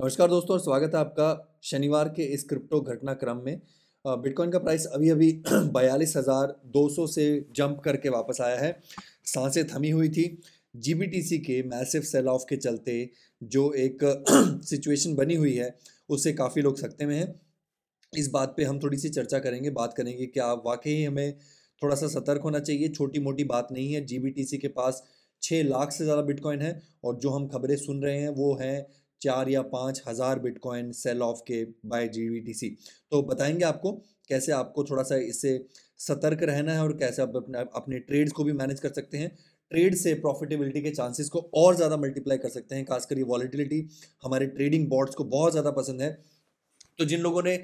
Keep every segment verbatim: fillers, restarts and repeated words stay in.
नमस्कार दोस्तों और स्वागत है आपका शनिवार के इस क्रिप्टो घटनाक्रम में। बिटकॉइन का प्राइस अभी अभी बयालीस हज़ार दो सौ से जंप करके वापस आया है। सांसें थमी हुई थी जीबीटीसी के मैसिव सेल ऑफ के चलते, जो एक सिचुएशन बनी हुई है उससे काफ़ी लोग सकते में हैं। इस बात पे हम थोड़ी सी चर्चा करेंगे, बात करेंगे क्या वाकई हमें थोड़ा सा सतर्क होना चाहिए। छोटी मोटी बात नहीं है, जीबीटीसी के पास छः लाख से ज़्यादा बिटकॉइन है और जो हम खबरें सुन रहे हैं वो हैं चार या पाँच हज़ार बिटकॉइन सेल ऑफ के बाय जीबीटीसी। तो बताएंगे आपको कैसे आपको थोड़ा सा इससे सतर्क रहना है और कैसे आप अपने अपने ट्रेड्स को भी मैनेज कर सकते हैं। ट्रेड से प्रॉफिटेबिलिटी के चांसेस को और ज़्यादा मल्टीप्लाई कर सकते हैं। खासकर ये वॉलीटिलिटी हमारे ट्रेडिंग बॉट्स को बहुत ज़्यादा पसंद है। तो जिन लोगों ने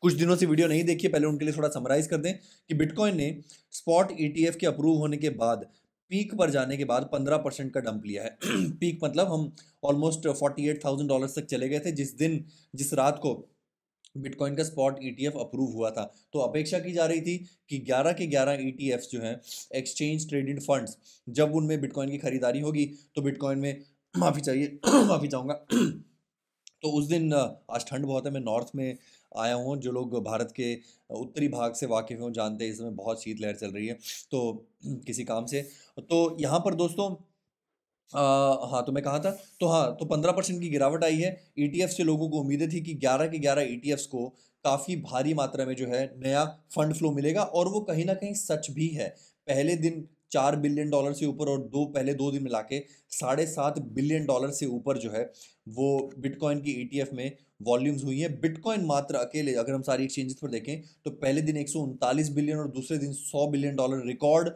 कुछ दिनों से वीडियो नहीं देखी है, पहले उनके लिए थोड़ा समराइज़ कर दें कि बिटकॉइन ने स्पॉट ईटीएफ के अप्रूव होने के बाद पीक पर जाने के बाद पंद्रह परसेंट का डंप लिया है। पीक मतलब हम ऑलमोस्ट अड़तालीस हज़ार डॉलर तक चले गए थे जिस दिन जिस रात को बिटकॉइन का स्पॉट ईटीएफ अप्रूव हुआ था। तो अपेक्षा की जा रही थी कि ग्यारह के ग्यारह ईटीएफ्स जो हैं एक्सचेंज ट्रेडेड फंड्स, जब उनमें बिटकॉइन की खरीदारी होगी तो बिटकॉइन में माफ़ी चाहिए माफ़ी चाहूँगा तो उस दिन, आज ठंड बहुत है, मैं नॉर्थ में आया हूँ, जो लोग भारत के उत्तरी भाग से वाकिफ़ हों जानते हैं इस समय बहुत शीतलहर चल रही है तो किसी काम से। तो यहाँ पर दोस्तों आ, हाँ तो मैं कहा था तो हाँ तो पंद्रह परसेंट की गिरावट आई है। ईटीएफ से लोगों को उम्मीदें थी कि ग्यारह के ग्यारह ईटीएफ्स को काफ़ी भारी मात्रा में जो है नया फंड फ्लो मिलेगा और वो कहीं ना कहीं सच भी है। पहले दिन चार बिलियन डॉलर से ऊपर और दो पहले दो दिन मिला के साढ़े सात बिलियन डॉलर से ऊपर जो है वो बिटकॉइन की ईटीएफ में वॉल्यूम्स हुई हैं। बिटकॉइन मात्र अकेले अगर हम सारी एक्सचेंजेस पर देखें तो पहले दिन एक सौ उनतालीस बिलियन और दूसरे दिन सौ billion dollar record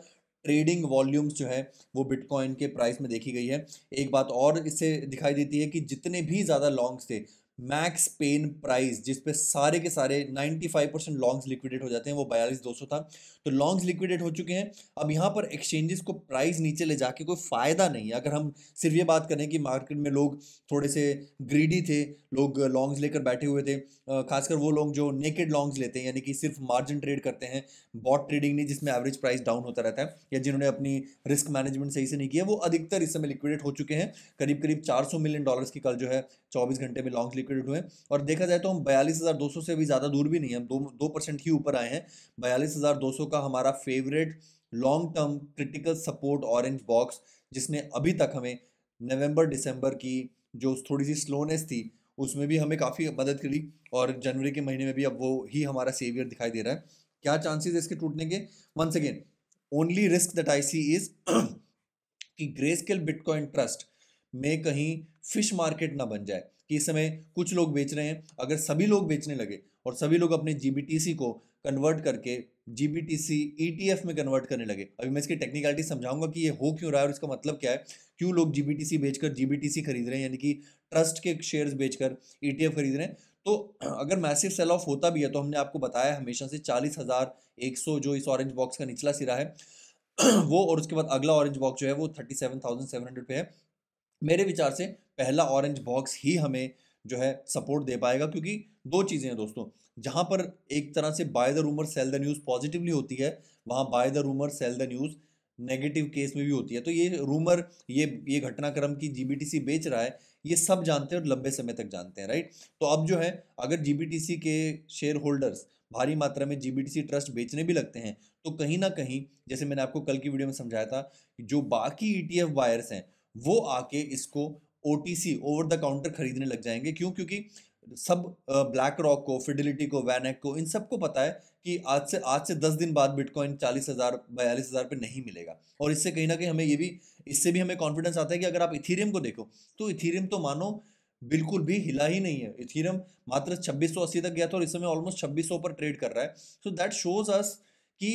trading volumes जो है वो बिटकॉइन के प्राइस में देखी गई है। एक बात और इससे दिखाई देती है कि जितने भी ज़्यादा लॉन्ग्स थे, मैक्स पेन प्राइस जिस पे सारे के सारे पचानवे परसेंट लॉन्ग्स लिक्विडेट हो जाते हैं, वो बयालीस दो सौ था। तो लॉन्ग्स लिक्विडेट हो चुके हैं। अब यहाँ पर एक्सचेंजेस को प्राइस नीचे ले जाके कोई फ़ायदा नहीं है। अगर हम सिर्फ ये बात करें कि मार्केट में लोग थोड़े से ग्रीडी थे, लोग लॉन्ग्स लेकर बैठे हुए थे, खासकर वो लोग जो नेकेड लॉन्ग्स लेते हैं यानी कि सिर्फ मार्जिन ट्रेड करते हैं, बॉट ट्रेडिंग नहीं जिसमें एवरेज प्राइस डाउन होता रहता है, या जिन्होंने अपनी रिस्क मैनेजमेंट सही से नहीं किया, वो अधिकतर इस समय लिक्विडेट हो चुके हैं। करीब करीब चार सौ मिलियन डॉलर्स की कल जो है चौबीस घंटे में लॉन्ग्स लिक्विडेट हुए। और देखा जाए तो हम बयालीस हज़ार दो सौ से भी ज़्यादा दूर भी नहीं है, हम दो दो परसेंट ही ऊपर आए हैं। बयालीस हज़ार दो सौ का हमारा favourite long term critical support orange box, जिसने अभी तक हमें नवंबर दिसंबर की जो थोड़ी सी स्लोनेस थी उसमें भी हमें काफ़ी मदद करी और जनवरी के महीने में भी अब वो ही हमारा सेवियर दिखाई दे रहा है। क्या चांसेस है इसके टूटने के? Once again only risk that I see is कि ग्रेस्केल बिटकॉइन ट्रस्ट में कहीं फिश मार्केट ना बन जाए कि इस समय कुछ लोग बेच रहे हैं। अगर सभी लोग बेचने लगे और सभी लोग अपने जीबीटीसी को कन्वर्ट करके जीबीटीसी ईटीएफ में कन्वर्ट करने लगे, अभी मैं इसकी टेक्निकलिटी समझाऊंगा कि ये हो क्यों रहा है और इसका मतलब क्या है, क्यों लोग जीबीटीसी बेचकर जीबीटीसी खरीद रहे हैं यानी कि ट्रस्ट के शेयर्स बेचकर ईटीएफ खरीद रहे हैं। तो अगर मैसिव सेल ऑफ होता भी है तो हमने आपको बताया हमेशा से चालीस हज़ार एक सौ जो इस ऑरेंज बॉक्स का निचला सिरा है वो, और उसके बाद अगला ऑरेंज बॉक्स जो है वो thirty seven thousand seven hundred पे है। मेरे विचार से पहला ऑरेंज बॉक्स ही हमें जो है सपोर्ट दे पाएगा, क्योंकि दो चीज़ें हैं दोस्तों, जहां पर एक तरह से buy the rumour sell the news positively होती है, वहां buy the rumour sell the news negative case में भी होती है। तो ये रूमर ये ये घटनाक्रम की जीबीटीसी बेच रहा है ये सब जानते हैं और लंबे समय तक जानते हैं, राइट। तो अब जो है अगर जीबीटीसी के शेयर होल्डर्स भारी मात्रा में जीबीटीसी ट्रस्ट बेचने भी लगते हैं तो कहीं ना कहीं, जैसे मैंने आपको कल की वीडियो में समझाया था, जो बाकी ईटीएफ बायर्स हैं वो आके इसको ओटीसी ओवर द काउंटर खरीदने लग जाएंगे। क्यों? क्योंकि सब ब्लैक रॉक को, फिडिलिटी को, वैनक को, इन सबको पता है कि आज से आज से दस दिन बाद बिटकॉइन चालीस हज़ार बयालीस हज़ार पर नहीं मिलेगा। और इससे कहीं ना कहीं हमें ये भी इससे भी हमें कॉन्फिडेंस आता है कि अगर आप इथीरियम को देखो तो इथीरियम तो मानो बिल्कुल भी हिला ही नहीं है। इथीरियम मात्र छब्बीस सौ अस्सी तक गया था और इस समय ऑलमोस्ट छब्बीस सौ पर ट्रेड कर रहा है। सो दैट शोज अस कि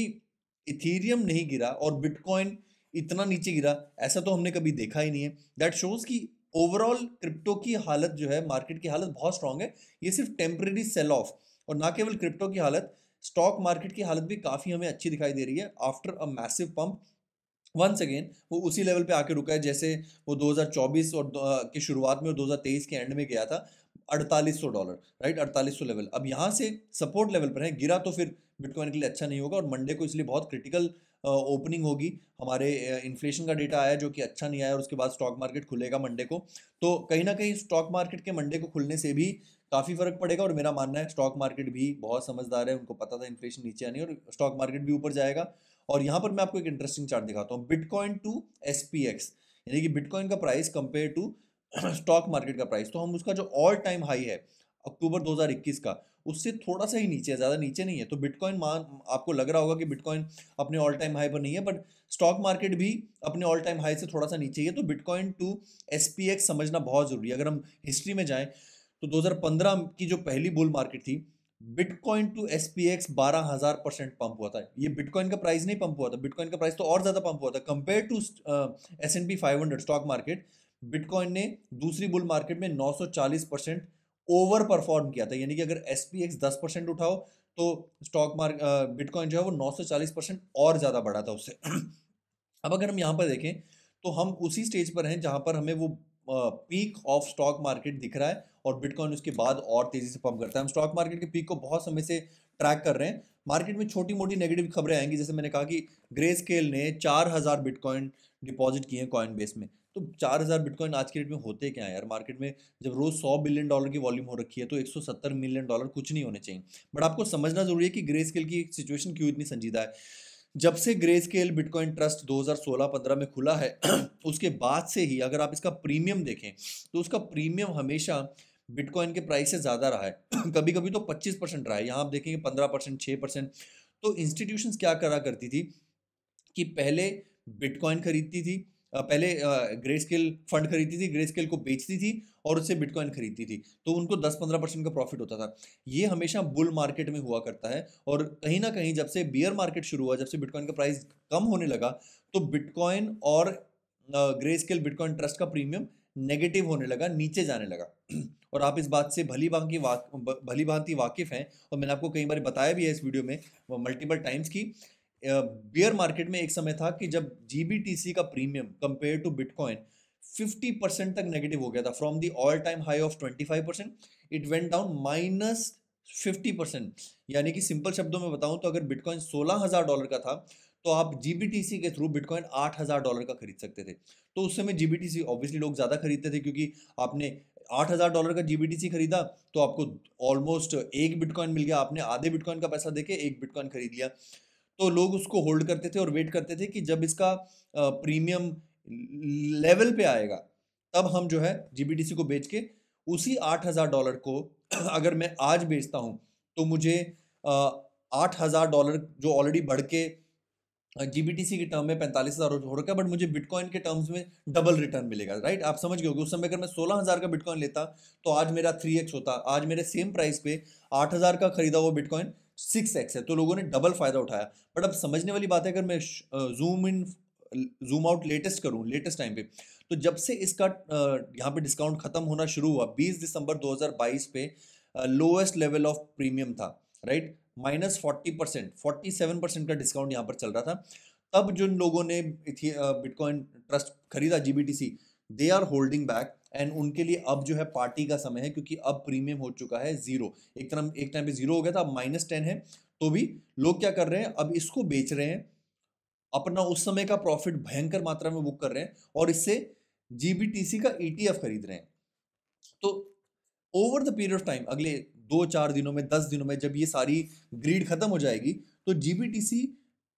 इथीरियम नहीं गिरा और बिटकॉइन इतना नीचे गिरा, ऐसा तो हमने कभी देखा ही नहीं है। दैट शोज कि ओवरऑल क्रिप्टो की हालत जो है, मार्केट की हालत बहुत स्ट्रांग है। ये सिर्फ टेम्परेरी सेल ऑफ और ना केवल क्रिप्टो की हालत, स्टॉक मार्केट की हालत भी काफ़ी हमें अच्छी दिखाई दे रही है after a massive pump. Once again वो उसी लेवल पे आके रुका है जैसे वो दो हज़ार चौबीस और की शुरुआत में और दो हज़ार तेईस के एंड में गया था, अड़तालीस सौ डॉलर, राइट, अड़तालीस सौ लेवल। अब यहाँ से सपोर्ट लेवल पर है, गिरा तो फिर बिटकॉइन के लिए अच्छा नहीं होगा और मंडे को इसलिए बहुत क्रिटिकल ओपनिंग होगी। हमारे इन्फ्लेशन का डेटा आया जो कि अच्छा नहीं आया और उसके बाद स्टॉक मार्केट खुलेगा मंडे को, तो कहीं ना कहीं स्टॉक मार्केट के मंडे को खुलने से भी काफ़ी फर्क पड़ेगा। और मेरा मानना है स्टॉक मार्केट भी बहुत समझदार है, उनको पता था इन्फ्लेशन नीचे आनी और स्टॉक मार्केट भी ऊपर जाएगा। और यहाँ पर मैं आपको एक इंटरेस्टिंग चार्ट दिखाता हूँ, bitcoin to S P X, यानी कि बिटकॉइन का price compare to stock market का प्राइस। तो हम उसका जो ऑल टाइम हाई है अक्टूबर दो हज़ार इक्कीस का, उससे थोड़ा सा ही नीचे है, ज़्यादा नीचे नहीं है। तो बिटकॉइन मान आपको लग रहा होगा कि बिटकॉइन अपने ऑल टाइम हाई पर नहीं है, बट स्टॉक मार्केट भी अपने ऑल टाइम हाई से थोड़ा सा नीचे ही है। तो bitcoin to S P X समझना बहुत ज़रूरी है। अगर हम हिस्ट्री में जाएँ तो दो हज़ार पंद्रह की जो पहली बुल मार्केट थी, bitcoin to S P X बारह हज़ार परसेंट पंप हुआ था। ये बिटकॉइन का प्राइस नहीं पंप हुआ था, बिटकॉइन का प्राइस तो और ज़्यादा पंप हुआ था compare to S and P five hundred. Stock market bitcoin ने दूसरी बुल मार्केट में नौ सौ चालीस परसेंट ओवर परफॉर्म किया था, यानी कि अगर एस पी एक्स दस परसेंट उठाओ तो स्टॉक मार्केट बिटकॉइन जो है वो नौ सौ चालीस परसेंट और ज़्यादा बढ़ा था उससे। अब अगर हम यहाँ पर देखें तो हम उसी स्टेज पर हैं जहाँ पर हमें वो पीक ऑफ स्टॉक मार्केट दिख रहा है और बिटकॉइन उसके बाद और तेज़ी से पंप करता है। हम स्टॉक मार्केट के पीक को बहुत समय से ट्रैक कर रहे हैं। मार्केट में छोटी मोटी नेगेटिव खबरें आएंगी, जैसे मैंने कहा कि ग्रेस्केल ने चार हज़ार बिटकॉइन डिपॉजिट किए हैं कॉइन बेस में। तो चार हज़ार बिटकॉइन आज के डेट में होते क्या है यार मार्केट में, जब रोज़ सौ बिलियन डॉलर की वॉल्यूम हो रखी है तो एक सौ सत्तर मिलियन डॉलर कुछ नहीं होने चाहिए। बट आपको समझना जरूरी है कि ग्रेस्केल की सिचुएशन क्यों इतनी संजीदा है। जब से ग्रेस्केल बिटकॉइन ट्रस्ट दो हज़ार सोलह पंद्रह में खुला है उसके बाद से ही अगर आप इसका प्रीमियम देखें तो उसका प्रीमियम हमेशा बिटकॉइन के प्राइस से ज़्यादा रहा है, कभी कभी तो पच्चीस परसेंट रहा है। यहाँ आप देखेंगे पंद्रह परसेंट, छः परसेंट। तो इंस्टीट्यूशंस क्या करा करती थी कि पहले बिटकॉइन खरीदती थी, पहले ग्रेस्केल फंड खरीदती थी, ग्रेस्केल को बेचती थी और उससे बिटकॉइन खरीदती थी, तो उनको दस पंद्रह परसेंट का प्रॉफिट होता था। ये हमेशा बुल मार्केट में हुआ करता है। और कहीं ना कहीं जब से बियर मार्केट शुरू हुआ, जब से बिटकॉइन का प्राइस कम होने लगा, तो बिटकॉइन और ग्रेस्केल बिटकॉइन ट्रस्ट का प्रीमियम नेगेटिव होने लगा, नीचे जाने लगा। और आप इस बात से भली भांति वाक भली भांति वाकिफ़ हैं और मैंने आपको कई बार बताया भी है इस वीडियो में मल्टीपल टाइम्स की बियर uh, मार्केट में एक समय था कि जब जी बी टी सी का premium compare to bitcoin fifty percent तक नेगेटिव हो गया था। From the all time high of twenty five percent it went down minus fifty percent. यानी कि सिंपल शब्दों में बताऊं तो अगर बिटकॉइन सोलह हज़ार डॉलर का था तो आप जी बी टी सी के थ्रू बिटकॉइन आठ हज़ार डॉलर का खरीद सकते थे। तो उस समय G B T C obviously लोग ज़्यादा खरीदते थे, क्योंकि आपने आठ हज़ार डॉलर का जी बी टी सी खरीदा तो आपको ऑलमोस्ट एक बिटकॉइन मिल गया। आपने आधे बिटकॉइन का पैसा देके एक बिटकॉइन खरीद लिया। तो लोग उसको होल्ड करते थे और वेट करते थे कि जब इसका प्रीमियम लेवल पे आएगा तब हम जो है जी बी टी सी को बेच के उसी आठ हज़ार डॉलर को अगर मैं आज बेचता हूँ तो मुझे आठ हज़ार डॉलर जो ऑलरेडी बढ़ के जी बी टी सी के टर्म में पैंतालीस हज़ार हो रखा है, बट मुझे बिटकॉइन के टर्म्स में डबल रिटर्न मिलेगा। राइट, आप समझ गए होंगे। उस समय अगर मैं सोलह हज़ार का बिटकॉइन लेता तो आज मेरा थ्री एक्स होता। आज मेरे सेम प्राइस पे आठ हज़ार का खरीदा हुआ बिटकॉइन सिक्स एक्स है, तो लोगों ने डबल फ़ायदा उठाया। बट अब समझने वाली बात है, अगर मैं zoom in zoom out latest करूँ लेटेस्ट टाइम पे, तो जब से इसका यहाँ पे डिस्काउंट ख़त्म होना शुरू हुआ बीस दिसंबर दो हज़ार बाईस पे लोएस्ट लेवल ऑफ प्रीमियम था। Right, minus forty percent, forty seven percent का डिस्काउंट यहाँ पर चल रहा था। तब जिन लोगों ने बिटकॉइन ट्रस्ट खरीदा G B T C, they are holding back and उनके लिए अब जो है पार्टी का समय है, क्योंकि अब प्रीमियम हो चुका है जीरो। एक तरह एक टाइम पे जीरो हो गया था, अब माइनस टेन है। तो भी लोग क्या कर रहे हैं, अब इसको बेच रहे हैं, अपना उस समय का प्रॉफिट भयंकर मात्रा में बुक कर रहे हैं और इससे जी बी टी सी का ई टी एफ खरीद रहे हैं। तो over the period of time, अगले दो चार दिनों में, दस दिनों में, जब ये सारी ग्रीड खत्म हो जाएगी तो जी बी टी सी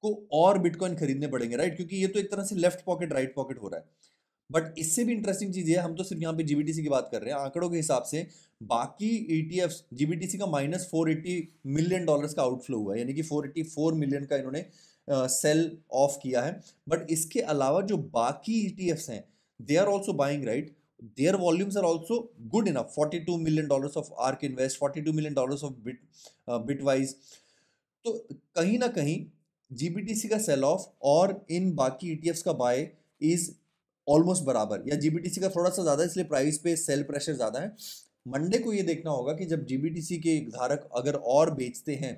को और बिटकॉइन खरीदने पड़ेंगे। राइट, क्योंकि ये तो एक तरह से लेफ्ट पॉकेट राइट पॉकेट हो रहा है। बट इससे भी इंटरेस्टिंग चीज़ है, हम तो सिर्फ यहाँ पे जी बी टी सी की बात कर रहे हैं। आंकड़ों के हिसाब से बाकी E T F, G B T C का minus four eighty million dollars का आउटफ्लो हुआ है, यानी कि फोर एटी फोर मिलियन का इन्होंने सेल ऑफ किया है। बट इसके अलावा जो बाकी ई टी एफ्स हैं, they are also buying. Right, there volumes are also good enough, forty two million dollars of Ark Invest, forty two million dollars of bit Bitwise. तो कहीं ना कहीं जी बी टी सी का cell of और इन बाकी E T एफ्स का bye is almost बराबर, या जी बी टी सी का थोड़ा सा ज़्यादा, इसलिए प्राइस पे सेल प्रेशर ज़्यादा है। मंडे को ये देखना होगा कि जब जी बी टी सी के धारक अगर और बेचते हैं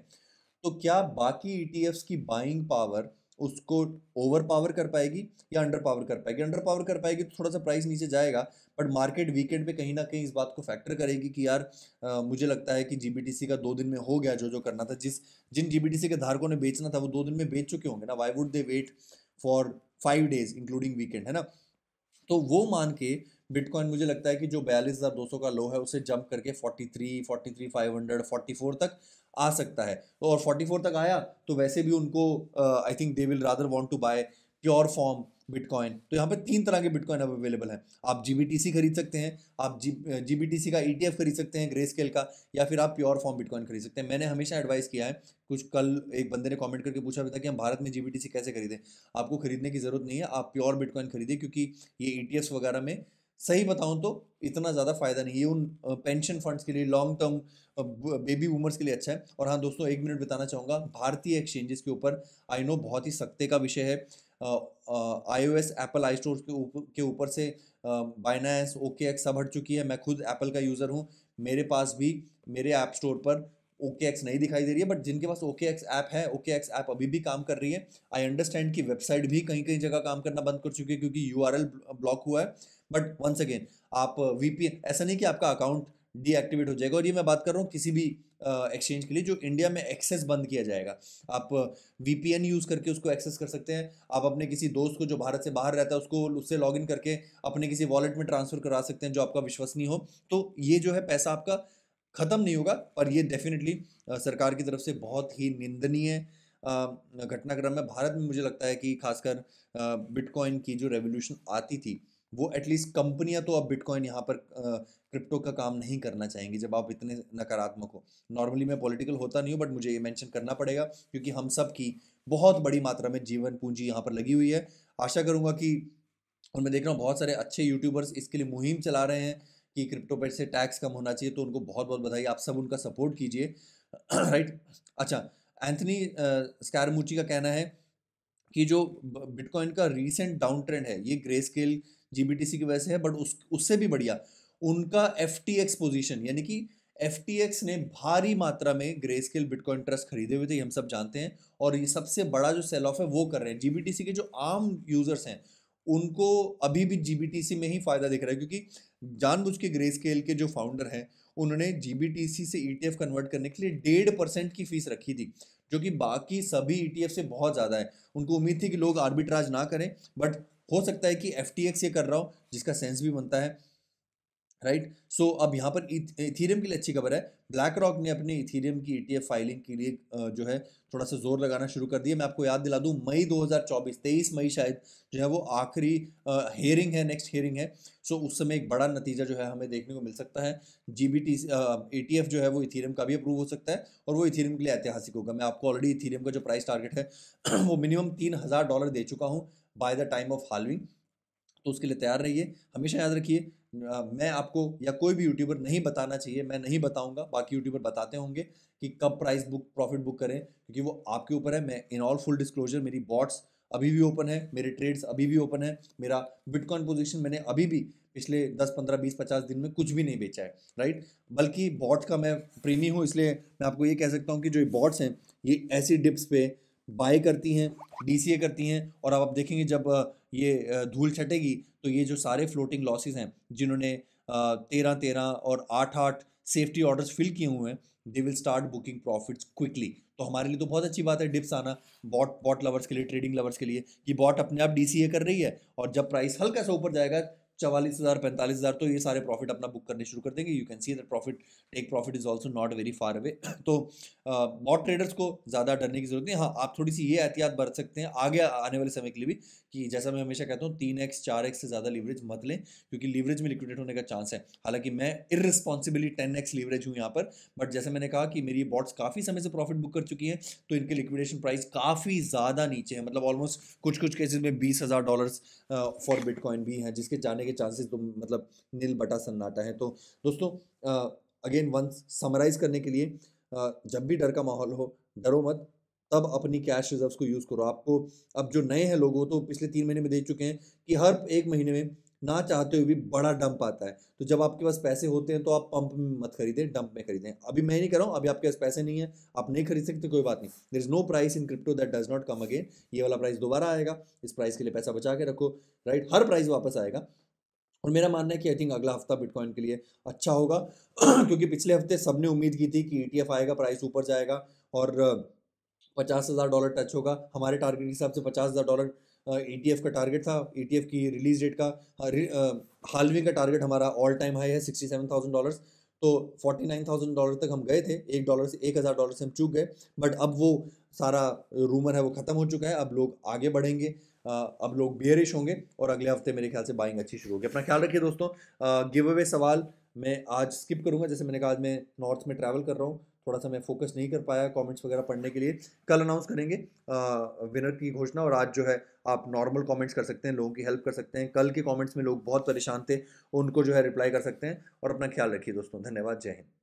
तो क्या बाकी ई टी एफ्स की बाइंग पावर उसको ओवर पावर कर पाएगी या अंडर पावर कर पाएगी। अंडर पावर कर पाएगी तो थोड़ा सा प्राइस नीचे जाएगा, बट मार्केट वीकेंड पे कहीं ना कहीं इस बात को फैक्टर करेगी कि यार आ, मुझे लगता है कि जीबीटीसी का दो दिन में हो गया जो जो करना था। जिस जिन जीबीटीसी के धारकों ने बेचना था वो दो दिन में बेच चुके होंगे ना, why would they wait for five days including weekend, है ना। तो वो मान के बिटकॉइन मुझे लगता है कि जो बयालीस हज़ार दो सौ का लो है उसे जंप करके तैंतालीस, तैंतालीस पाँच सौ, चौवालीस तक आ सकता है। तो और चौवालीस तक आया तो वैसे भी उनको I think they will rather want to buy pure form bitcoin. तो यहाँ पे तीन तरह के बिटकॉइन अब अवेलेबल हैं। आप जीबीटीसी खरीद सकते हैं, आप जी जीबीटीसी का ईटीएफ खरीद सकते हैं ग्रेस्केल का, या फिर आप प्योर फॉर्म बिटकॉइन खरीद सकते हैं। मैंने हमेशा एडवाइस किया है, कुछ कल एक बंदे ने कमेंट करके पूछा था कि हम भारत में जीबीटीसी कैसे खरीदें। आपको खरीदने की जरूरत नहीं है, आप प्योर बिटकॉइन खरीदिए, क्योंकि ये ईटीएफ्स वगैरह में सही बताऊं तो इतना ज़्यादा फायदा नहीं है। उन पेंशन फंड्स के लिए, लॉन्ग टर्म बेबी बूमर्स के लिए अच्छा है। और हाँ दोस्तों, एक मिनट बताना चाहूँगा, भारतीय एक्सचेंजेस के ऊपर आई नो बहुत ही सख्ते का विषय है। आईओएस, एप्पल आई स्टोर के ऊपर के ऊपर से बाइनेंस, ओकेएक्स सब हट चुकी है। मैं खुद एप्पल का यूज़र हूँ, मेरे पास भी मेरे ऐप स्टोर पर ओकेएक्स नहीं दिखाई दे रही है, बट जिनके पास ओकेएक्स ऐप है, ओकेएक्स ऐप अभी भी काम कर रही है। आई अंडरस्टैंड कि वेबसाइट भी कहीं कहीं जगह काम करना बंद कर चुकी है क्योंकि यूआरएल ब्लॉक हुआ है, बट वंस अगेन आप वीपीएन, ऐसा नहीं कि आपका अकाउंट डीएक्टिवेट हो जाएगा। और ये मैं बात कर रहा हूँ किसी भी एक्सचेंज के लिए जो इंडिया में एक्सेस बंद किया जाएगा। आप वीपीएन यूज़ करके उसको एक्सेस कर सकते हैं। आप अपने किसी दोस्त को जो भारत से बाहर रहता है उसको उससे लॉगिन करके अपने किसी वॉलेट में ट्रांसफ़र करा सकते हैं जो आपका विश्वसनीय हो। तो ये जो है पैसा आपका ख़त्म नहीं होगा, पर ये डेफिनेटली सरकार की तरफ से बहुत ही निंदनीय घटनाक्रम है। भारत में मुझे लगता है कि खासकर बिटकॉइन की जो रेवोल्यूशन आती थी वो एटलीस्ट कंपनियां तो अब बिटकॉइन यहाँ पर क्रिप्टो का काम नहीं करना चाहेंगी जब आप इतने नकारात्मक हो। नॉर्मली मैं पॉलिटिकल होता नहीं हूँ, बट मुझे ये मेंशन करना पड़ेगा क्योंकि हम सब की बहुत बड़ी मात्रा में जीवन पूंजी यहाँ पर लगी हुई है। आशा करूँगा कि, और मैं देख रहा हूँ बहुत सारे अच्छे यूट्यूबर्स इसके लिए मुहिम चला रहे हैं कि क्रिप्टो पर से टैक्स कम होना चाहिए, तो उनको बहुत बहुत बधाई। आप सब उनका सपोर्ट कीजिए, राइट। अच्छा, एंथनी स्कारमुची का कहना है कि जो बिटकॉइन का रीसेंट डाउन ट्रेंड है ये ग्रेस्केल जीबीटीसी की वजह से है, बट उस उससे भी बढ़िया उनका एफटीएक्स पोजीशन, यानी कि एफटीएक्स ने भारी मात्रा में ग्रेस्केल बिटकॉइन ट्रस्ट खरीदे हुए थे, हम सब जानते हैं। और ये सबसे बड़ा जो सेल ऑफ है वो कर रहे हैं। जीबीटीसी के जो आम यूजर्स हैं उनको अभी भी जीबीटीसी में ही फायदा दिख रहा है, क्योंकि जानबूझ के ग्रेस्केल के जो फाउंडर हैं उन्होंने जीबीटीसी से ईटीएफ कन्वर्ट करने के लिए डेढ़ परसेंट की फीस रखी थी, जो कि बाकी सभी ईटीएफ से बहुत ज़्यादा है। उनको उम्मीद थी कि लोग आर्बिट्राज ना करें, बट हो सकता है कि एफटीएक्स ये कर रहा हो, जिसका सेंस भी बनता है, राइट। सो so, अब यहाँ पर इथीरियम के लिए अच्छी खबर है। ब्लैक रॉक ने अपने इथीरियम की ईटीएफ फाइलिंग के लिए जो है थोड़ा सा जोर लगाना शुरू कर दिया। मैं आपको याद दिला दूँ, मई दो हज़ार चौबीस, तेईस मई शायद जो है वो आखिरी हेयरिंग है, नेक्स्ट हेयरिंग है। सो so, उस समय एक बड़ा नतीजा जो है हमें देखने को मिल सकता है। जीबीटीसी ईटीएफ जो है वो इथीरियम का भी अप्रूव हो सकता है, और वो इथीरियम के लिए ऐतिहासिक होगा। मैं आपको ऑलरेडी इथीरियम का जो प्राइस टारगेट है वो मिनिमम तीन हज़ार डॉलर दे चुका हूँ by the time of halving, तो उसके लिए तैयार रहिए। हमेशा याद रखिए, मैं आपको या कोई भी यूट्यूबर नहीं बताना चाहिए, मैं नहीं बताऊंगा, बाकी यूट्यूबर बताते होंगे कि कब प्राइस बुक प्रॉफिट बुक करें, क्योंकि वो आपके ऊपर है। मैं इन ऑल फुल डिस्क्लोजर, मेरी बॉट्स अभी भी ओपन है, मेरे ट्रेड्स अभी भी ओपन है, मेरा बिटकॉइन पोजीशन मैंने अभी भी पिछले दस पंद्रह बीस पचास दिन में कुछ भी नहीं बेचा है, राइट। बल्कि बॉट का मैं प्रेमी हूँ, इसलिए मैं आपको ये कह सकता हूँ कि जो बॉट्स हैं ये ऐसी डिप्स पे बाय करती हैं, डीसीए करती हैं, और अब आप देखेंगे जब ये धूल छटेगी तो ये जो सारे फ्लोटिंग लॉसेस हैं जिन्होंने तेरह तेरह और आठ आठ सेफ्टी ऑर्डर्स फिल किए हुए हैं, they will start booking profits quickly. तो हमारे लिए तो बहुत अच्छी बात है डिप्स आना, बॉट बॉट लवर्स के लिए, ट्रेडिंग लवर्स के लिए, कि बॉट अपने आप डीसीए कर रही है, और जब प्राइस हल्का सा ऊपर जाएगा चवालीस हज़ार पैंतालीस हज़ार तो ये सारे प्रॉफिट अपना बुक करने शुरू कर देंगे। You can see that profit take profit is also not very far away. तो बॉट ट्रेडर्स को ज़्यादा डरने की जरूरत नहीं। हाँ, आप थोड़ी सी ये एहतियात बरत सकते हैं आगे आने वाले समय के लिए भी, कि जैसा मैं हमेशा कहता हूँ तीन एक्स चार एक्स से ज़्यादा लीवरेज मत लें, क्योंकि लीवरेज में लिक्विडेट होने का चांस है। हालांकि मैं इररिस्पॉन्सिबली टेन एक्स लीवरेज हूँ यहाँ पर, बट जैसे मैंने कहा कि मेरी बॉट्स काफ़ी समय से प्रॉफिट बुक कर चुकी हैं, तो इनके लिक्विडेशन प्राइस काफ़ी ज़्यादा नीचे है, मतलब ऑलमोस्ट कुछ कुछ केसेज में बीस हज़ार डॉलर्स फॉर बिटकॉइन भी हैं, जिसके जाने के चांसेस तो मतलब नील बटा सन्नाटा है। तो दोस्तों अगेन वंस समराइज करने के लिए, uh, जब भी डर का माहौल हो डरो मत, तब अपनी कैश रिजर्व्स को यूज़ करो। आपको अब जो नए हैं लोग, तो पिछले तीन महीने में देख चुके हैं कि हर एक महीने में ना चाहते हुए भी बड़ा डंप आता है। तो जब आपके पास पैसे होते हैं तो आप पंप में मत खरीदें, डंप में खरीदें। अभी मैं नहीं कर रहा हूँ, अभी आपके पास पैसे नहीं है, आप नहीं खरीद सकते, कोई बात नहीं। There is no price in crypto that does not come again. ये वाला प्राइस दोबारा आएगा, इस प्राइस के लिए पैसा बचा के रखो, राइट। हर प्राइस वापस आएगा और मेरा मानना है कि आई थिंक अगला हफ्ता बिटकॉइन के लिए अच्छा होगा क्योंकि पिछले हफ्ते सबने उम्मीद की थी कि ईटीएफ आएगा, प्राइस ऊपर जाएगा और पचास हज़ार डॉलर टच होगा। हमारे टारगेट के हिसाब से पचास हज़ार डॉलर ईटीएफ का टारगेट था, ईटीएफ की रिलीज डेट का हालविंग का टारगेट हमारा ऑल टाइम हाई है सिक्सटी सेवन थाउजेंड डॉलर्स। तो फोर्टी नाइन थाउजेंड डॉलर तक हम गए थे, एक डॉलर से एक हज़ार डॉलर से हम चूक गए, बट अब वो सारा रूमर है वो ख़त्म हो चुका है। अब लोग आगे बढ़ेंगे, अब लोग बेयरिश होंगे और अगले हफ्ते मेरे ख्याल से बाइंग अच्छी शुरू होगी। अपना ख्याल रखिए दोस्तों। गिव अवे सवाल मैं आज स्किप करूँगा, जैसे मैंने कहा आज मैं नॉर्थ में ट्रैवल कर रहा हूँ, थोड़ा सा मैं फोकस नहीं कर पाया कमेंट्स वगैरह पढ़ने के लिए। कल अनाउंस करेंगे विनर की घोषणा, और आज जो है आप नॉर्मल कमेंट्स कर सकते हैं, लोगों की हेल्प कर सकते हैं। कल के कमेंट्स में लोग बहुत परेशान थे, उनको जो है रिप्लाई कर सकते हैं। और अपना ख्याल रखिए दोस्तों, धन्यवाद, जय हिंद।